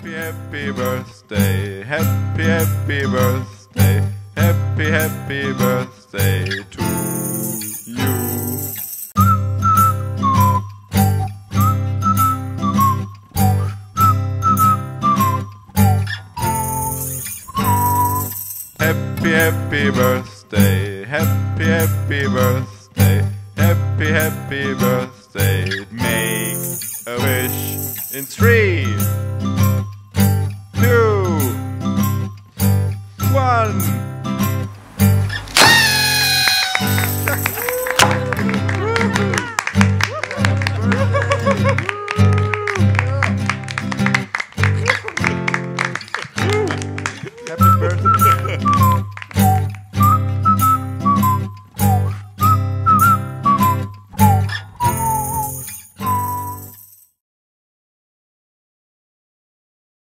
Happy, happy birthday, happy, happy birthday, happy, happy birthday to you. Happy, happy birthday, happy, happy birthday, happy, happy birthday. Make a wish in 3